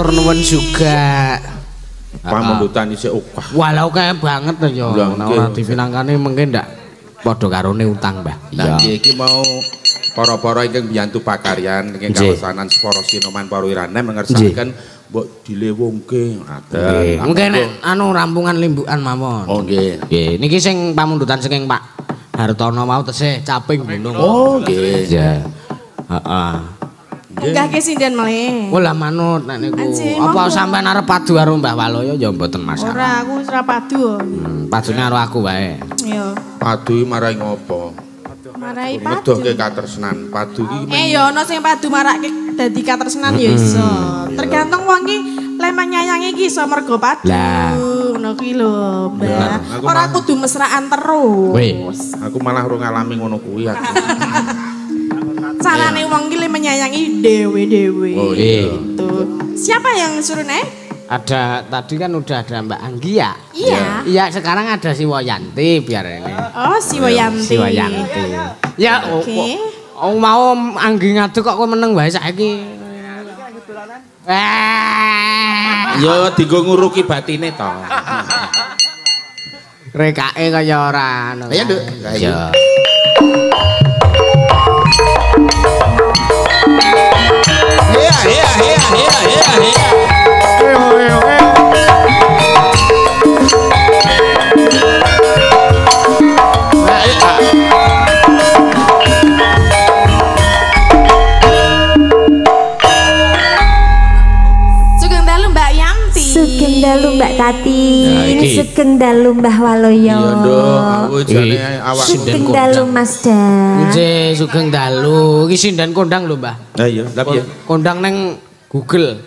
Turnuan juga pamambutan isih ukah walau kaya banget ya orang divinangkane mungkin ndak padha karone utang mbah nah iki mau para-para ingkang biyantu pakaryan ingkang kawasanan para sinoman para wirana mengersakan mbok dilewongke ngaten mungkin anu rampungan limbukan mawon oh nggih nggih niki sing pamundutan saking Pak Hartono mau tesih caping gunung oh nggih ya heeh enggak ke sinden malih. Lah manut nek niku. Apa sampean arep padu karo Mbahwaluyo ya mboten masalah. Ora, aku wis ra padu. Padune karo aku wae. Iya. Padu iki marai ngopo? Marai padu. Medohke katresnan. Padu iki ya ana sing padu marake dadi katresnan ya iso. Tergantung wong iki lemah nyayangi iki iso mergo padu. Ngono kuwi lho, Mbah. Ora kudu mesraan terus. Aku malah ora ngalami ngono kuwi aku. Carane wong iki menyayangi dewe-dewe. Oh iya. Siapa yang suruh naik? Ada tadi kan udah ada Mbak Anggi ya? Iya. Iya, sekarang ada si Wayanti biar ini. Oh, si Wayanti. Si Wayanti. Ya, oke. Wong mau Anggi ngadu kok kowe meneng wae saiki. Yo digo nguruki batine to. Rekake kaya ora ngono. Ayo, Nduk. Ayo. Sugeng dalu Mbak Yanti, sugeng dalu Mbak Tatin, sugeng dalu Mbahwaluyo, sugeng dalu Masda, sugeng dalu iki sinden kondang lho Mbah. Lah iya, tapi kondang neng Google.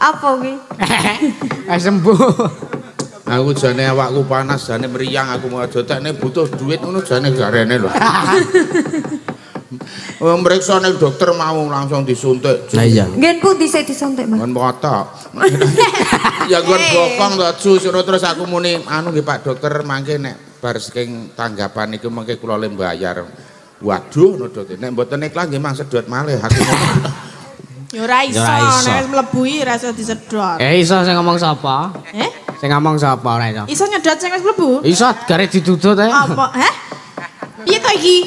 Apa kuwi? Sembuh. Aku jane awakku panas, jane meriang, aku mau aja tekne butuh duit ngono jane garene lho. Mriksa ning dokter mau langsung disuntik. Lah iya. Ngen pundi sik disuntik, Mas? Ngon potok. Ya nggon bokong to justru terus aku muni anu nggih Pak Dokter mangke nek bar saking tanggapan iku mengke kula le mbayar. Waduh nodot nek mboten ikhlas nggih mang sedot malih aku. Ya ora iso nek mlebu ora iso disedot. Iso sing ngomong sapa? Sing ngomong sapa ora iso. Iso nyedot sing wis mlebu? Iso gare didudut ae. Apa? Hah? Piye to iki?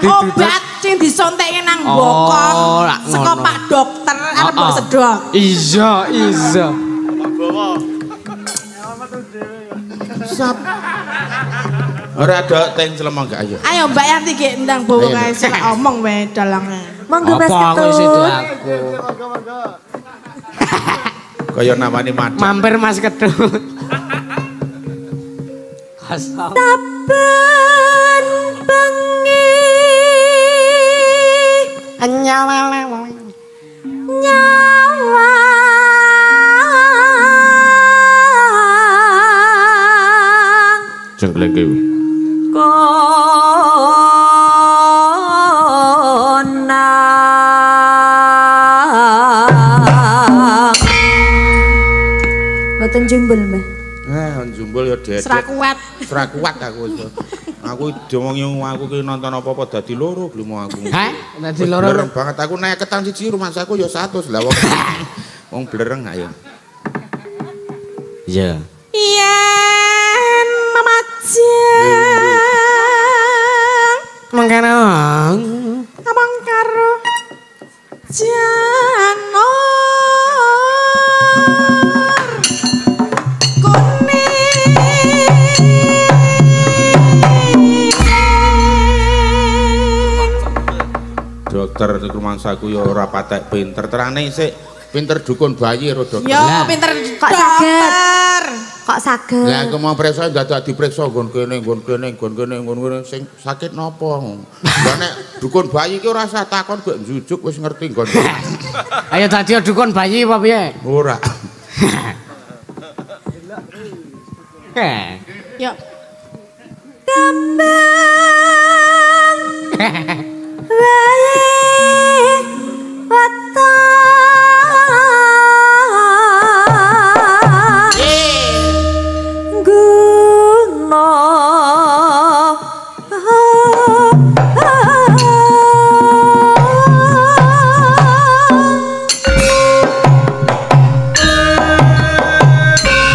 Obat sing disontekne nang bokong. Saka Pak Dokter arep mbok sedot. Iya, iya. Sap. Ora dok teng slemo gak ayo. Ayo Mbak Yanti nggih ndang bowo kae sik omong wae dalange. Monggo Mas Ketut. Kaya nawani macan. Mampir Mas Ketut. Taban bengi nyawa jengkleng kewi. Mboten jumbul, Mbah. Jumbul ya dedet. Serakuat. Serakuat aku itu. Aku diomongi aku ki nonton apa-apa dadi loro belum aku. Hah? Dadi loro. Bener banget aku naik ketang siji rumah saku ya 100 lah wong. Wong blereng ayo. Iya. Iyan mamajeng. Mangkana. Amang karo Jano. Dokter di rumah saku ya ora patek pinter terane sik pinter dukun bayi ro dokter. Ya pinter dokter. Kok saged? Lah aku mau periksa dadak diperiksa nggon kene sing sakit napa. Lah nek dukun bayi iki ora usah takon gek njujuk wis ngerti nggon. Ayo tadi dukun bayi apa piye? Ora. Yo. Kembang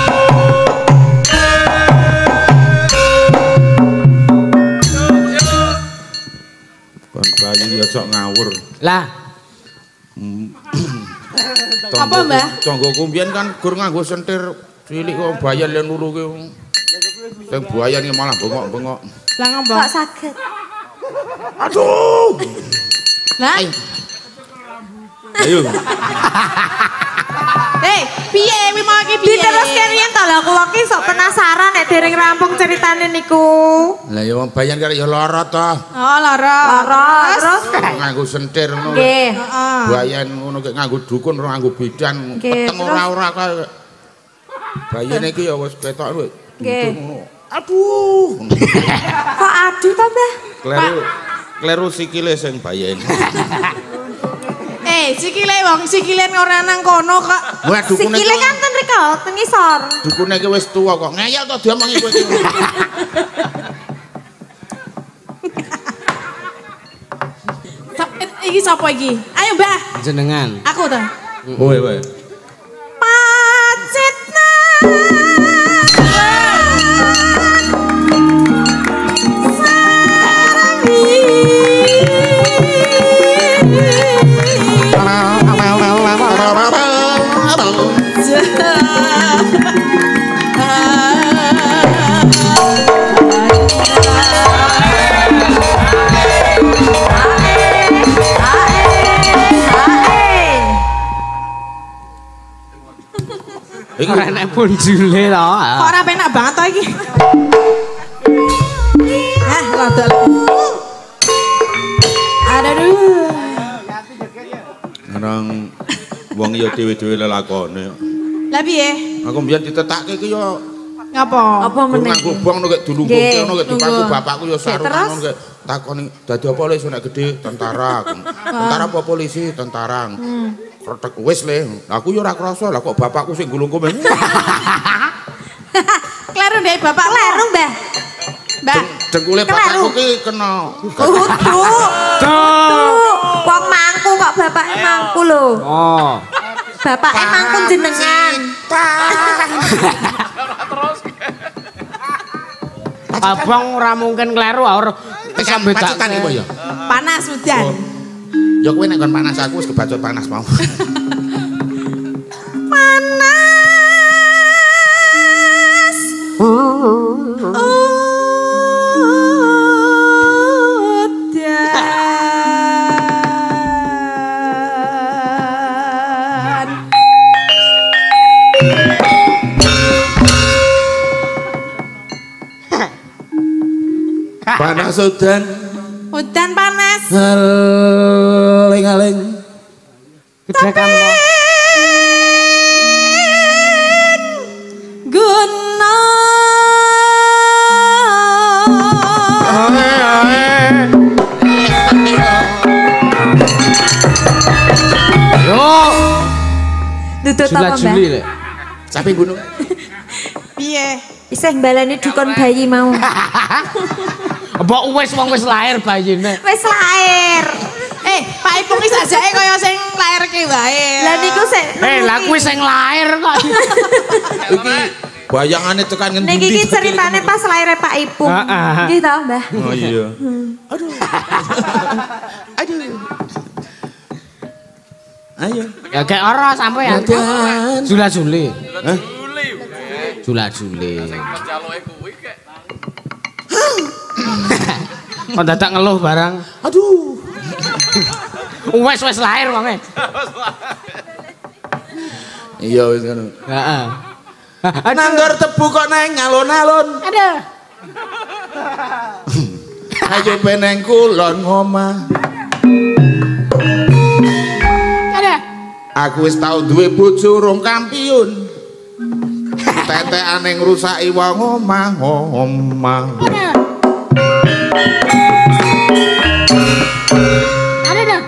wae weton guna ngawur. Lah. Apa, Mbah? Tonggoku mbiyen kan gur nganggo sentir cilik kok bayan lan luru ki. Sing bayan ki malah bengok-bengok. Lah ngombe kok saged. Aduh. Lah. Ayo. Hei, piye mi mau iki piye? Diteruske riyen ta lha kula ki sok penasaran nek dereng rampung ceritane niku. Lah ya wong bayan karo ya lara ta. Oh, lara. Lara terus nganggo sentir ngono. Nggih, heeh. Bayan ngono kek nganggo dukun ora nganggo bidan. Peteng ora kok. Bayan iki ya wis ketok wis. Nggih. Aduh. Kok adu ta, Mbah? Kleru sikile sing bayan. Sikile wong sikilen ora nang kono kok. Sikile kan ten rek ten ngisor. Dukune iki wis tuwa kok. Ngeyel to diomongi kowe iki. Iki sapa iki? Ayo, Mbah. Jenengan. Aku to. Kowe wae. Pacitna. Iku enak punjule to. Kok ora penak banget to iki. Hah, rada. Aduh. Nang wong ya dhewe-dhewe lelakone. Lah piye? Aku mbiyen ditetekke iki ya ngapa? Apa meneh? Aku bong nek dulungku ono nek dipangku bapakku ya sarung ngono nek takoni dadi apa le nek gedhe tentara. Tentara apa polisi? Tentara. Retek wis le, aku yo ora krasa lah kok bapakku sing gulungku men. Kleru ndek bapak kleru, Mbah. Mbah, dengkule bapakku ki kena. Wong mangku kok bapak mangku lho. Oh. Bapak mangku jenengan. Terus. Abang ora mungkin kleru ora bisa bedakkan iki kok ya. Panas udan. Ya kowe nek kon panas aku wis kebacut panas mau. Panas. Udan. Panas udan. Udan panas. Aling-aling kedekan guna yo duduk apa Mbak sampe gunung piye isih balane dukun bayi mau mbok wis wong wis lahir bayine wis lahir. Pak Ipung iki sajake kaya sing lairke wae. Lah niku sik. Lah kuwi sing lair kok. Iki bayangane tekan ngendi? Niki iki ceritane pas laire Pak Ipung. Nggih to, Mbah? Oh iya. Aduh. Aduh. Ayo. Ya gak ora sampean. Jula-juli. Hah? Jula-juli. Jaloke kuwi kek. Kok dadak ngeluh barang. Aduh. Wes lahir wonge. Iya wis ngono. Heeh. Nanggor tebu kok neng alon-alon. Ada. Ayo peneng kulon ngomah. Ada. Aku wis tau duwe bojo rong kampiun. Tetekan ning rusak iwa ngomah ngomah. Ada. Ada dah.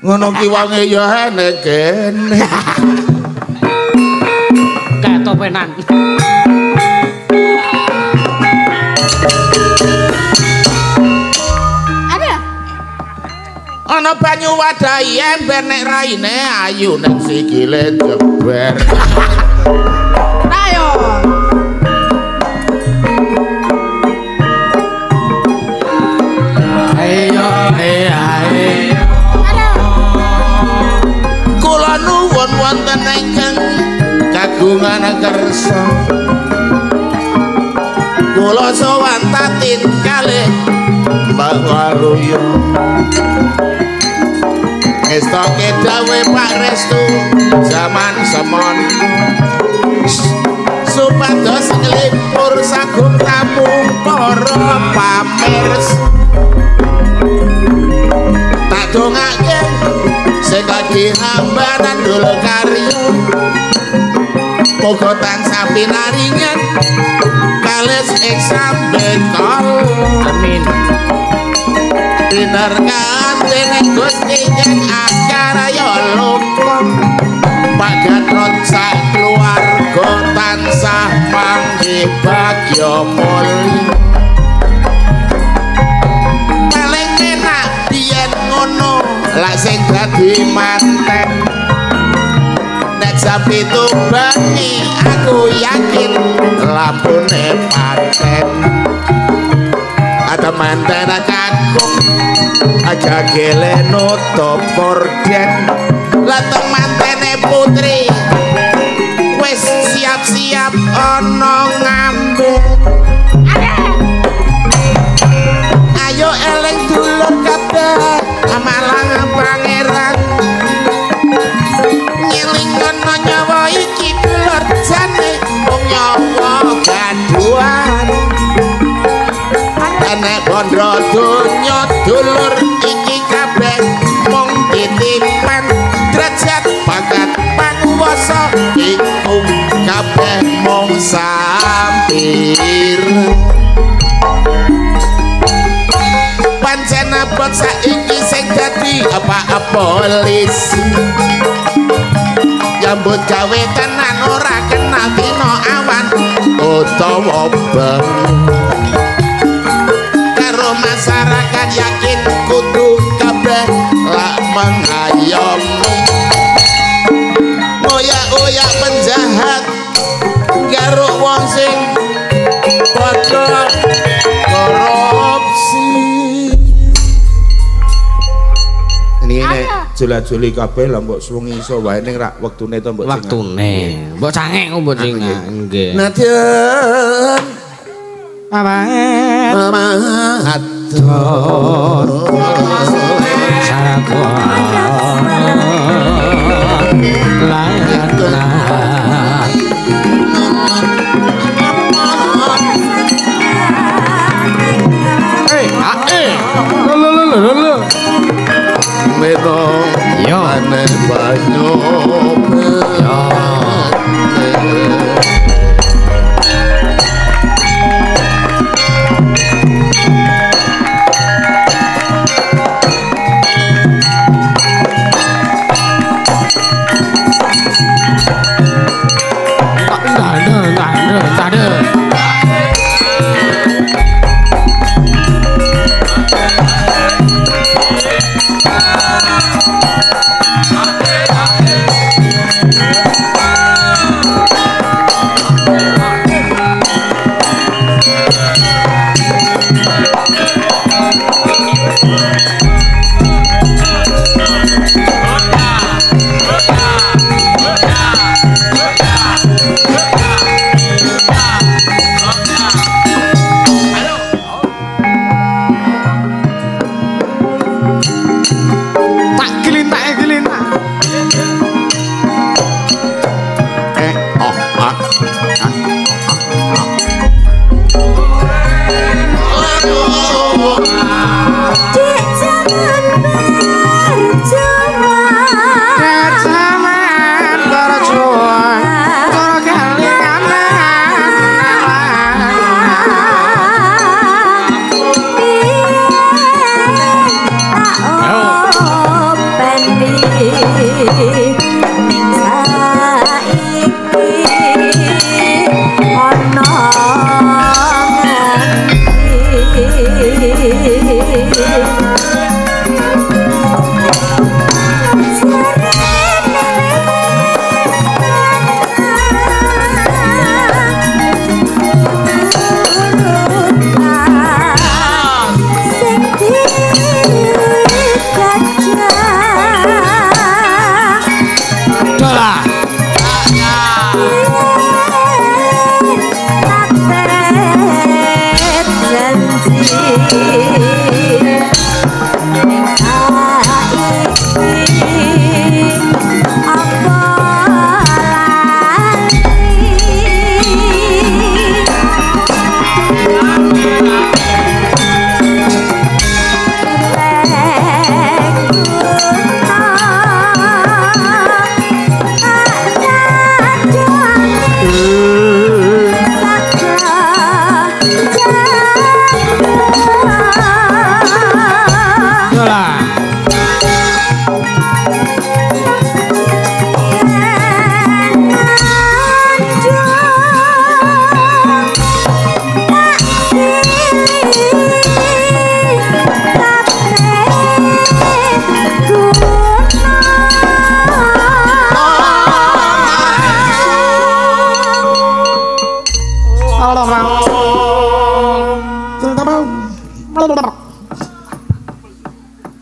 Ngono ki wange ya enek kene. Topenan. Ada. Ana banyu wadahi ember nek raine ayu nek sikile jeber. Ayo. Ayo ayo. Ada. Kula nuwun wonten ingkang kagungan kersa kula sowan Tatin kalih Mbahwaluyo ngesta kedawuh Pak Restu zaman semon supados nglipur sagung tamu para pamirsa tak dongake sing dadi hambaran dulu karya moga tansah pinaringan kales eksamen kal amin dinarkan dening Gusti ing akara ya lumpung pagatron sak keluarga tansah mangke bagya muli paling enak diyen ngono lak sing dadi manten tapi itu bengi aku yakin labune paten ada mantan kakung aja gele nutup gorden lah temantene putri wes siap-siap ono ngambung ayo eleng dulur kabeh amalang pangeran nyelingono nyawa iki dulur jane wong nyawa gaduhan anak bondo donya dulur iki kabeh mung titipan derajat pangkat panguwasa iku kabeh mung sampir pancen abot saiki sing dadi apa-apa polisi jambut gawe tenan ora kenal dina awan utawa bengi karo masyarakat yakin kudu kabeh lak mengayomi oyak-oyak penjahat garuk wong sing padha korupsi nek jula-juli kabeh lho mbok suwengi iso wae ning rak wektune to mbok sing wektune mbok cangek mbok sing nggih nadyan amat amat tur sarako layanna medo yo ane banyo yo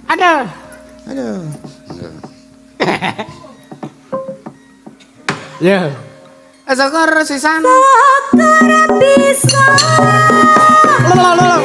Aduh. Aduh. Ya. Syukur sisan. Syukur bisa. Lolo.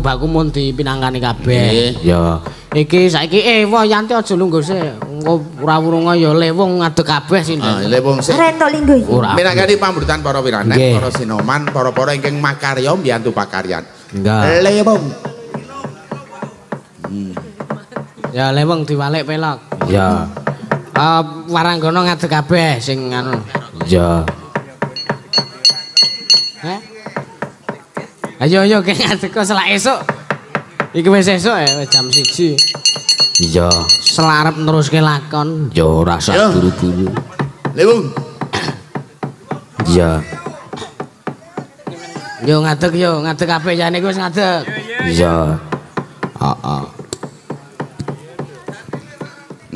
Baku mun dipinangkani kabeh. Ya. Iki saiki ewo Yanti aja lungguh sik. Engko ora wurunga ya lewung ngadeg kabeh sinten. Lewung sik. Reto lingguh. Minangkani pambutan para wiranen, para sinoman, para-para ingkang makarya mbiyantu pakaryan. Enggak. Lewung. Ya lewung diwalek pelok. Ya. Waranggana ngadeg kabeh sing anu. Ya. Ayo kene ngadeko selak esuk. Iki wis esuk ya jam 1. Iya, selarep neruske lakon ya ora usah buru-buru. Lewung. Iya. Yo ngadeg kabeh ya niku wis ngadeg. Iya. Heeh.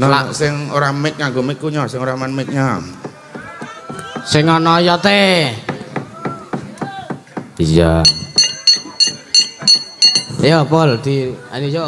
Nah, sing ora mic nganggo mic ku nyo, sing ora man mic-nya. Sing ana yote. Iya. Ya Pol di ayo yo.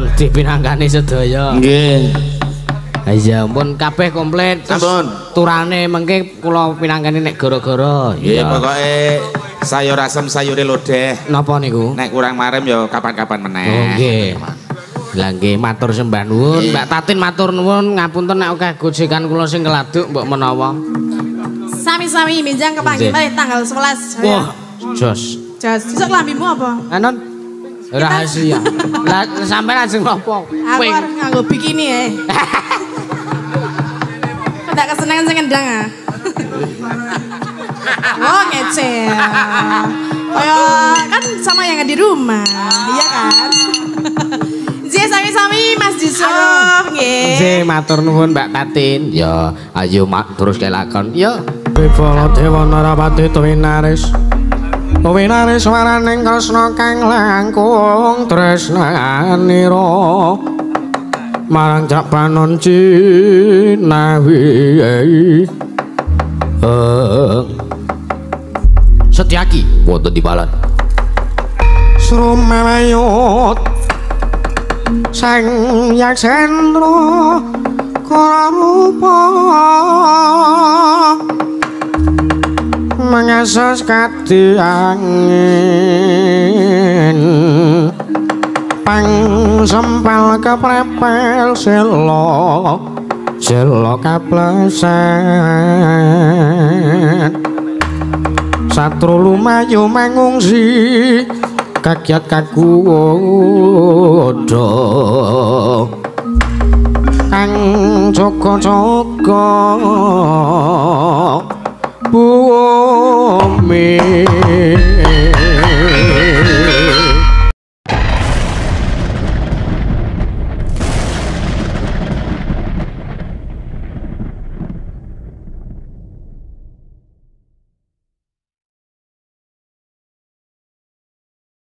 Ampun dipinangkani sedaya. Nggih. Ya ampun kabeh komplit. Ampun. Turane mengke kula pinangkani nek gara-gara. Nggih, pokoke sayur asem sayure lodeh. Napa niku? Nek kurang marem ya kapan-kapan meneh. Oh nggih. Lah nggih matur sembah nuwun. Mbak Tatin matur nuwun ngapunten nek kagojekan kula sing keladuk mbok menawa. Sami-sami benjang kepanggih malih tanggal 11. Wah, jos. Jos. Sesuk lambimu apa? Anon. Rahasia. Lah sampe langsung ngopo? Aku arep nganggo bikini ya. Ndak kesenengan sing ngendang ah. Oh ngece. Oh kan sama yang di rumah. Iya kan? Nggih sami-sami Mas Yusuf nggih. Nggih matur nuwun Mbak Tatin. Ya ayo mak terus kelakon. Yo. Bebala Dewa Narapati Tuwinaris. Winari swaraning tresna kang langkung tresnanira marang japanon cinawi Setyaki wonten di balan srumayut sang yaksendra karupa mengasos katiangin pangsempal keprepel selo selo kapleset satru lumayu mengungsi kagiat kagudo kang joko-joko Bumi